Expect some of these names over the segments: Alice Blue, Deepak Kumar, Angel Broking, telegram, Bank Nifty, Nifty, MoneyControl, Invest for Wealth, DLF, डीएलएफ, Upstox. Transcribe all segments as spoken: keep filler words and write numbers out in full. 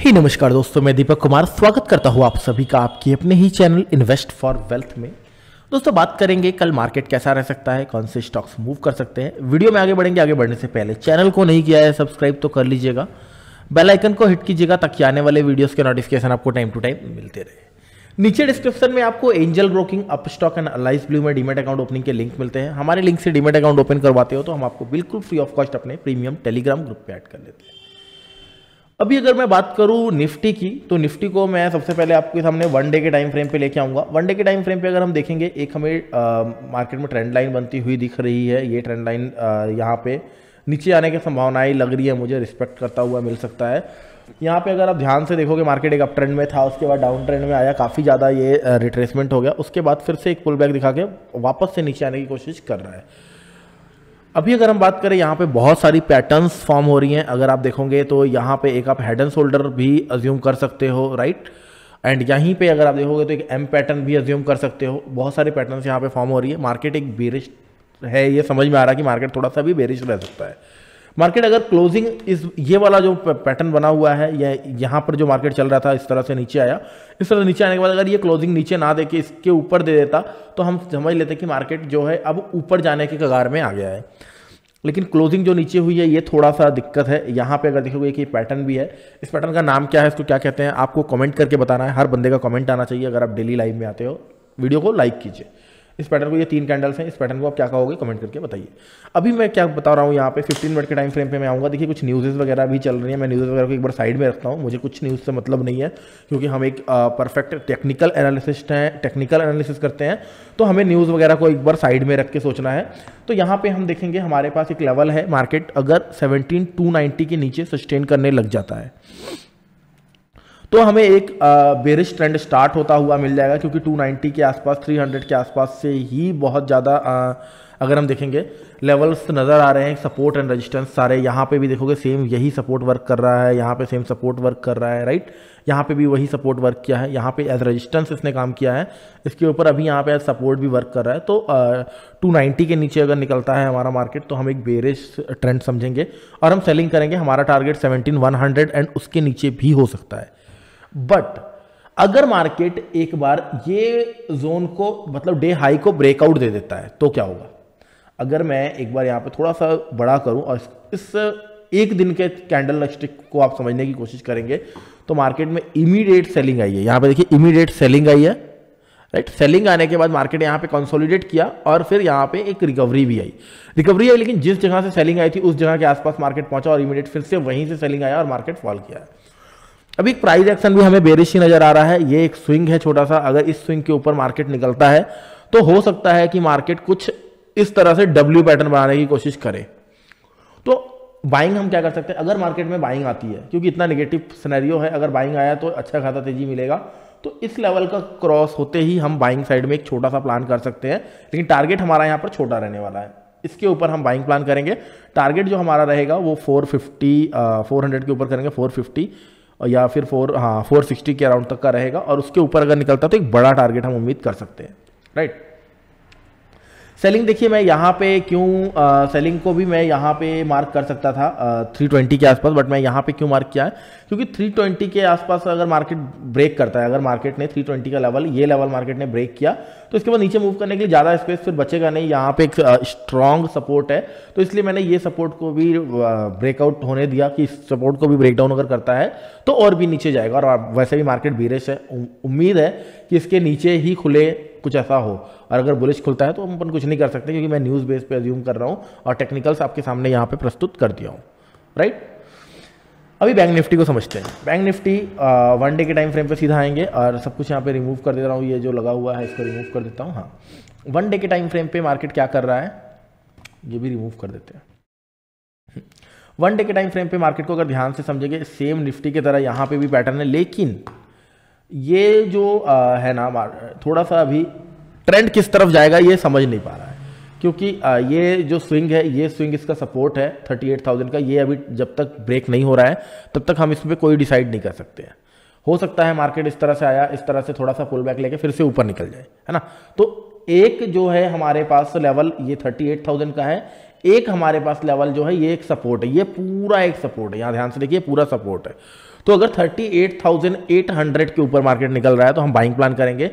ही नमस्कार दोस्तों, मैं दीपक कुमार स्वागत करता हूँ आप सभी का आपके अपने ही चैनल इन्वेस्ट फॉर वेल्थ में। दोस्तों बात करेंगे कल मार्केट कैसा रह सकता है, कौन से स्टॉक्स मूव कर सकते हैं। वीडियो में आगे बढ़ेंगे। आगे बढ़ने से पहले चैनल को नहीं किया है सब्सक्राइब तो कर लीजिएगा, बेल आइकन को हिट कीजिएगा ताकि आने वाले वीडियोस के नोटिफिकेशन आपको टाइम टू टाइम मिलते रहे। नीचे डिस्क्रिप्शन में आपको angel broking, Upstox and Alice blue में डीमैट अकाउंट ओपनिंग के लिंक मिलते हैं। हमारे लिंक से डीमैट अकाउंट ओपन करवाते हो तो हम आपको बिल्कुल फ्री ऑफ कॉस्ट अपने प्रीमियम टेलीग्राम ग्रुप पर ऐड कर लेते हैं। अभी अगर मैं बात करूं निफ्टी की, तो निफ्टी को मैं सबसे पहले आपके सामने वन डे के टाइम फ्रेम पे लेके आऊंगा। वन डे के टाइम फ्रेम पे अगर हम देखेंगे, एक हमें आ, मार्केट में ट्रेंड लाइन बनती हुई दिख रही है। ये ट्रेंड लाइन यहाँ पे नीचे आने की संभावनाएं लग रही है, मुझे रिस्पेक्ट करता हुआ मिल सकता है। यहाँ पे अगर आप ध्यान से देखोगे, मार्केट एक अप ट्रेंड में था, उसके बाद डाउन ट्रेंड में आया, काफ़ी ज़्यादा ये रिट्रेसमेंट हो गया, उसके बाद फिर से एक पुल बैक दिखा के वापस से नीचे आने की कोशिश कर रहा है। अभी अगर हम बात करें, यहाँ पे बहुत सारी पैटर्न्स फॉर्म हो रही हैं। अगर आप देखोगे तो यहाँ पे एक आप हेड एंड शोल्डर भी अज्यूम कर सकते हो, राइट। एंड यहीं पे अगर आप देखोगे तो एक एम पैटर्न भी अज्यूम कर सकते हो। बहुत सारे पैटर्न्स यहाँ पे फॉर्म हो रही है। मार्केट एक बेरिश है, ये समझ में आ रहा है कि मार्केट थोड़ा सा भी बेरिश रह सकता है। मार्केट अगर क्लोजिंग इस ये वाला जो पैटर्न बना हुआ है, या यहाँ पर जो मार्केट चल रहा था, इस तरह से नीचे आया, इस तरह नीचे आने के बाद अगर ये क्लोजिंग नीचे ना दे के इसके ऊपर दे देता तो हम समझ लेते कि मार्केट जो है अब ऊपर जाने के कगार में आ गया है। लेकिन क्लोजिंग जो नीचे हुई है ये थोड़ा सा दिक्कत है। यहाँ पे अगर देखोगे कि पैटर्न भी है, इस पैटर्न का नाम क्या है, इसको क्या कहते हैं, आपको कमेंट करके बताना है। हर बंदे का कमेंट आना चाहिए। अगर आप डेली लाइव में आते हो, वीडियो को लाइक कीजिए। इस पैटर्न को, ये तीन कैंडल्स हैं, इस पैटर्न को आप क्या कहोगे कमेंट करके बताइए। अभी मैं क्या बता रहा हूँ, यहाँ पे पंद्रह मिनट के टाइम फ्रेम पे मैं आऊँगा। देखिए कुछ न्यूज़ेस वगैरह भी चल रही हैं। मैं न्यूज़ वगैरह को एक बार साइड में रखता हूँ, मुझे कुछ न्यूज़ से मतलब नहीं है, क्योंकि हम एक परफेक्ट टेक्निकल एनालिसिस्ट हैं, टेक्निकल एनालिसिस करते हैं, तो हमें न्यूज़ वगैरह को एक बार साइड में रख के सोचना है। तो यहाँ पर हम देखेंगे, हमारे पास एक लेवल है। मार्केट अगर सेवनटीन टू नाइन्टी के नीचे सस्टेन करने लग जाता है तो हमें एक बेरिश ट्रेंड स्टार्ट होता हुआ मिल जाएगा, क्योंकि टू नाइन्टी के आसपास, थ्री हंड्रेड के आसपास से ही बहुत ज़्यादा अगर हम देखेंगे लेवल्स नज़र आ रहे हैं। सपोर्ट एंड रेजिस्टेंस सारे यहाँ पे भी देखोगे सेम यही सपोर्ट वर्क कर रहा है, यहाँ पे सेम सपोर्ट वर्क कर रहा है, राइट। यहाँ पे भी वही सपोर्ट वर्क किया है, यहाँ पे एज रेजिस्टेंस इसने काम किया है, इसके ऊपर अभी यहाँ पे एज सपोर्ट भी वर्क कर रहा है। तो टू नाइन्टी के नीचे अगर निकलता है हमारा मार्केट तो हम एक बेरिश ट्रेंड समझेंगे और हम सेलिंग करेंगे। हमारा target seventeen one hundred and उसके नीचे भी हो सकता है। बट अगर मार्केट एक बार ये जोन को, मतलब डे हाई को ब्रेकआउट दे देता है तो क्या होगा। अगर मैं एक बार यहाँ पे थोड़ा सा बड़ा करूँ और इस एक दिन के कैंडल स्टिक को आप समझने की कोशिश करेंगे तो मार्केट में इमीडिएट सेलिंग आई है। यहाँ पे देखिए इमीडिएट सेलिंग आई है, राइट। सेलिंग आने के बाद मार्केट यहाँ पे कंसोलिडेट किया और फिर यहाँ पे एक रिकवरी भी आई। रिकवरी आई लेकिन जिस जगह से सेलिंग आई थी उस जगह के आसपास मार्केट पहुँचा और इमीडिएट फिर से वहीं से सेलिंग आया और मार्केट फॉल किया है। अभी एक प्राइस एक्शन भी हमें बेरिश ही नजर आ रहा है। ये एक स्विंग है छोटा सा, अगर इस स्विंग के ऊपर मार्केट निकलता है तो हो सकता है कि मार्केट कुछ इस तरह से डब्ल्यू पैटर्न बनाने की कोशिश करे। तो बाइंग हम क्या कर सकते हैं, अगर मार्केट में बाइंग आती है, क्योंकि इतना नेगेटिव सिनेरियो है, अगर बाइंग आया तो अच्छा खासा तेजी मिलेगा। तो इस लेवल का क्रॉस होते ही हम बाइंग साइड में एक छोटा सा प्लान कर सकते हैं, लेकिन टारगेट हमारा यहाँ पर छोटा रहने वाला है। इसके ऊपर हम बाइंग प्लान करेंगे। टारगेट जो हमारा रहेगा वो फोर फिफ्टी फोर हंड्रेड के ऊपर करेंगे, फोर फिफ्टी या फिर फोर हाँ फोर सिक्सटी के अराउंड तक का रहेगा। और उसके ऊपर अगर निकलता है तो एक बड़ा टारगेट हम उम्मीद कर सकते हैं, राइट। सेलिंग देखिए मैं यहाँ पे क्यों, सेलिंग को भी मैं यहाँ पे मार्क कर सकता था थ्री ट्वेंटी के आसपास, बट मैं यहाँ पे क्यों मार्क किया है, क्योंकि थ्री ट्वेंटी के आसपास अगर मार्केट ब्रेक करता है, अगर मार्केट ने थ्री ट्वेंटी का लेवल, ये लेवल मार्केट ने ब्रेक किया तो इसके बाद नीचे मूव करने के लिए ज़्यादा स्पेस फिर बचेगा नहीं। यहाँ पे एक स्ट्रॉन्ग सपोर्ट है, तो इसलिए मैंने ये सपोर्ट को भी ब्रेकआउट होने दिया कि इस सपोर्ट को भी ब्रेकडाउन अगर करता है तो और भी नीचे जाएगा। और वैसे भी मार्केट बेरिश है, उम्मीद है कि इसके नीचे ही खुले कुछ ऐसा हो, और अगर बुलिश खुलता है तो हम अपन कुछ नहीं कर सकते, क्योंकि मैं न्यूज़ बेस पे अज्यूम कर रहा हूँ और टेक्निकल्स आपके सामने यहाँ पे प्रस्तुत कर दिया हूँ, राइट। अभी बैंक निफ्टी को समझते हैं। बैंक निफ्टी वन डे के टाइम फ्रेम पे सीधा आएंगे और सब कुछ यहाँ पे रिमूव कर दे रहा हूँ, ये जो लगा हुआ है इसको रिमूव कर देता हूँ। हाँ, वन डे के टाइम फ्रेम पे मार्केट क्या कर रहा है ये भी रिमूव कर देते हैं। वन डे के टाइम फ्रेम पे मार्केट को अगर ध्यान से समझेंगे, सेम निफ्टी की तरह यहाँ पे भी पैटर्न है, लेकिन ये जो आ, है ना, थोड़ा सा अभी ट्रेंड किस तरफ जाएगा ये समझ नहीं पा रहा है, क्योंकि आ, ये जो स्विंग है, ये स्विंग इसका सपोर्ट है थर्टी एट थाउजेंड का, ये अभी जब तक ब्रेक नहीं हो रहा है तब तक हम इसमें कोई डिसाइड नहीं कर सकते हैं। हो सकता है मार्केट इस तरह से आया, इस तरह से थोड़ा सा पुल बैक लेके फिर से ऊपर निकल जाए, है ना। तो एक जो है हमारे पास लेवल ये थर्टी एट थाउजेंड का है, एक हमारे पास लेवल जो है ये एक सपोर्ट है, ये पूरा एक सपोर्ट है। यहाँ ध्यान से देखिए पूरा सपोर्ट है। तो अगर अड़तीस हज़ार आठ सौ के ऊपर मार्केट निकल रहा है तो हम बाइंग प्लान करेंगे।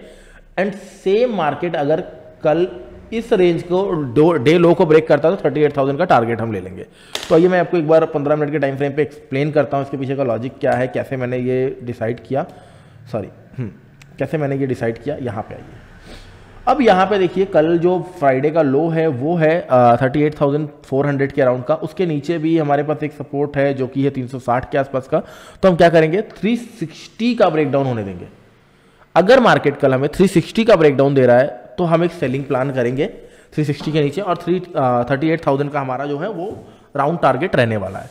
एंड सेम मार्केट अगर कल इस रेंज को दो डे लो को ब्रेक करता है तो अड़तीस हज़ार का टारगेट हम ले लेंगे। तो आइए मैं आपको एक बार पंद्रह मिनट के टाइम फ्रेम पे एक्सप्लेन करता हूँ इसके पीछे का लॉजिक क्या है, कैसे मैंने ये डिसाइड किया, सॉरी कैसे मैंने ये डिसाइड किया। यहाँ पे आइए, अब यहाँ पे देखिए कल जो फ्राइडे का लो है वो है अड़तीस हज़ार चार सौ के अराउंड का, उसके नीचे भी हमारे पास एक सपोर्ट है जो कि है तीन सौ साठ के आसपास का। तो हम क्या करेंगे, तीन सौ साठ का ब्रेकडाउन होने देंगे। अगर मार्केट कल हमें तीन सौ साठ का ब्रेकडाउन दे रहा है तो हम एक सेलिंग प्लान करेंगे तीन सौ साठ के नीचे, और थ्री थर्टी एट थाउजेंड का हमारा जो है वो राउंड टारगेट रहने वाला है।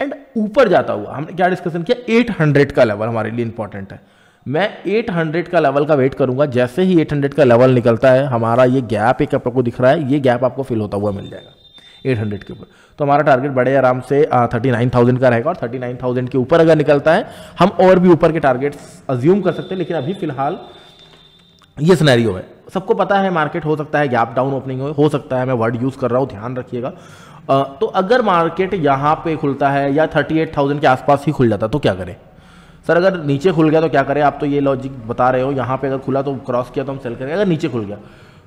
एंड ऊपर जाता हुआ हमने क्या डिस्कशन किया, आठ सौ का लेवल हमारे लिए इंपॉर्टेंट है। मैं आठ सौ का लेवल का वेट करूंगा, जैसे ही आठ सौ का लेवल निकलता है हमारा ये गैप एक आपको दिख रहा है, ये गैप आपको फिल होता हुआ मिल जाएगा आठ सौ के ऊपर। तो हमारा टारगेट बड़े आराम से उनतालीस हज़ार का रहेगा, और उनतालीस हज़ार के ऊपर अगर निकलता है हम और भी ऊपर के टारगेट्स अज्यूम कर सकते हैं, लेकिन अभी फिलहाल ये सिनेरियो है। सबको पता है मार्केट हो सकता है गैप डाउन ओपनिंग हो, हो सकता है, मैं वर्ड यूज़ कर रहा हूँ, ध्यान रखिएगा। तो अगर मार्केट यहाँ पे खुलता है या अड़तीस हज़ार के आसपास ही खुल जाता तो क्या करें सर? अगर नीचे खुल गया तो क्या करें? आप तो ये लॉजिक बता रहे हो, यहाँ पे अगर खुला तो क्रॉस किया तो हम सेल करेंगे, अगर नीचे खुल गया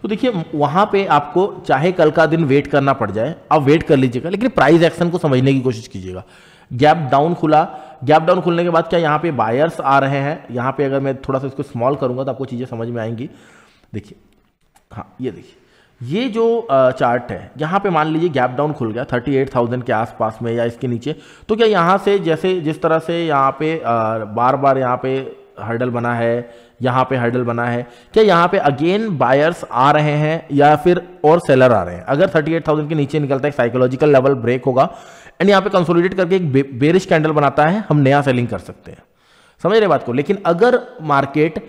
तो देखिए वहाँ पे आपको चाहे कल का दिन वेट करना पड़ जाए, आप वेट कर लीजिएगा, लेकिन प्राइस एक्शन को समझने की कोशिश कीजिएगा। गैप डाउन खुला, गैप डाउन खुलने के बाद क्या यहाँ पे बायर्स आ रहे हैं? यहाँ पे अगर मैं थोड़ा सा इसको स्मॉल करूँगा तो आपको चीज़ें समझ में आएंगी। देखिए, हाँ ये देखिए, ये जो चार्ट है यहाँ पे मान लीजिए गैप डाउन खुल गया अड़तीस हज़ार के आसपास में या इसके नीचे, तो क्या यहाँ से जैसे जिस तरह से यहाँ पे बार बार यहाँ पे हर्डल बना है, यहाँ पे हर्डल बना है, क्या यहाँ पे अगेन बायर्स आ रहे हैं या फिर और सेलर आ रहे हैं? अगर अड़तीस हज़ार के नीचे निकलता है साइकोलॉजिकल लेवल ब्रेक होगा एंड यहाँ पे कंसोलिडेट करके एक बेरिश कैंडल बनाता है, हम नया सेलिंग कर सकते हैं, समझ रहे बात को। लेकिन अगर मार्केट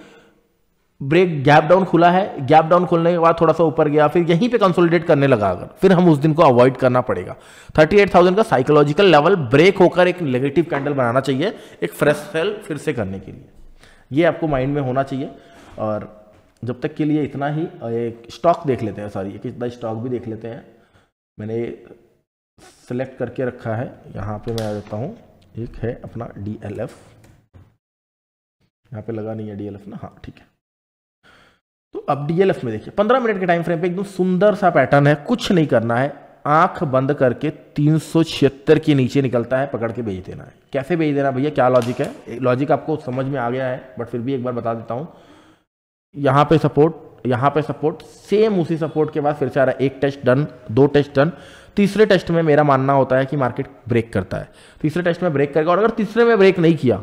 ब्रेक गैप डाउन खुला है, गैप डाउन खुलने के बाद थोड़ा सा ऊपर गया, फिर यहीं पे कंसोलिडेट करने लगा, अगर फिर हम उस दिन को अवॉइड करना पड़ेगा। अड़तीस हज़ार का साइकोलॉजिकल लेवल ब्रेक होकर एक नेगेटिव कैंडल बनाना चाहिए एक फ्रेश सेल फिर से करने के लिए, ये आपको माइंड में होना चाहिए। और जब तक के लिए इतना ही। एक स्टॉक देख लेते हैं, सॉरी एक इतना स्टॉक भी देख लेते हैं, मैंने सेलेक्ट करके रखा है, यहाँ पर मैं आ देता हूँ। एक है अपना डी एल एफ, यहाँ पर लगा नहीं है डी एल एफ ना, हाँ ठीक है। तो अब डीएलएफ में देखिए पंद्रह मिनट के टाइम फ्रेम पे एकदम सुंदर सा पैटर्न है, कुछ नहीं करना है, आंख बंद करके तीन सौ छिहत्तर के नीचे निकलता है पकड़ के भेज देना है। कैसे भेज देना भैया, क्या लॉजिक है? लॉजिक आपको समझ में आ गया है, बट फिर भी एक बार बता देता हूँ। यहाँ पे सपोर्ट, यहाँ पे सपोर्ट, सेम उसी सपोर्ट के बाद फिर से आ रहा है एक टेस्ट डन, दो टेस्ट डन, तीसरे टेस्ट में मेरा मानना होता है कि मार्केट ब्रेक करता है, तीसरे टेस्ट में ब्रेक करेगा, और अगर तीसरे में ब्रेक नहीं किया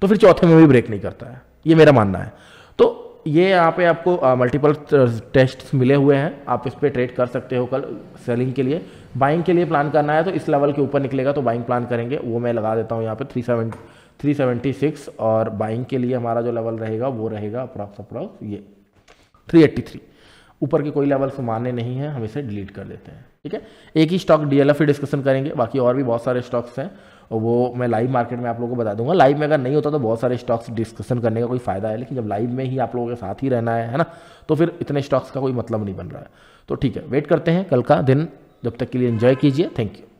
तो फिर चौथे में भी ब्रेक नहीं करता है, ये मेरा मानना है। तो ये यहाँ पे आपको मल्टीपल टेस्ट्स मिले हुए हैं, आप इस पर ट्रेड कर सकते हो। कल सेलिंग के लिए, बाइंग के लिए प्लान करना है तो इस लेवल के ऊपर निकलेगा तो बाइंग प्लान करेंगे, वो मैं लगा देता हूँ यहाँ पे three seven three seven six, और बाइंग के लिए हमारा जो लेवल रहेगा वो रहेगा अप्रॉक्स अप्रॉक्स ये थ्री एट्टी थ्री। ऊपर के कोई लेवल मानने नहीं है, हम इसे डिलीट कर देते हैं, ठीक है। एक ही स्टॉक डीएलएफ ही डिस्कशन करेंगे, बाकी और भी बहुत सारे स्टॉक्स हैं और वो मैं लाइव मार्केट में आप लोगों को बता दूंगा। लाइव में अगर नहीं होता तो बहुत सारे स्टॉक्स डिस्कशन करने का कोई फायदा है, लेकिन जब लाइव में ही आप लोगों के साथ ही रहना है है ना, तो फिर इतने स्टॉक्स का कोई मतलब नहीं बन रहा है। तो ठीक है, वेट करते हैं कल का दिन, जब तक के लिए एंजॉय कीजिए, थैंक यू।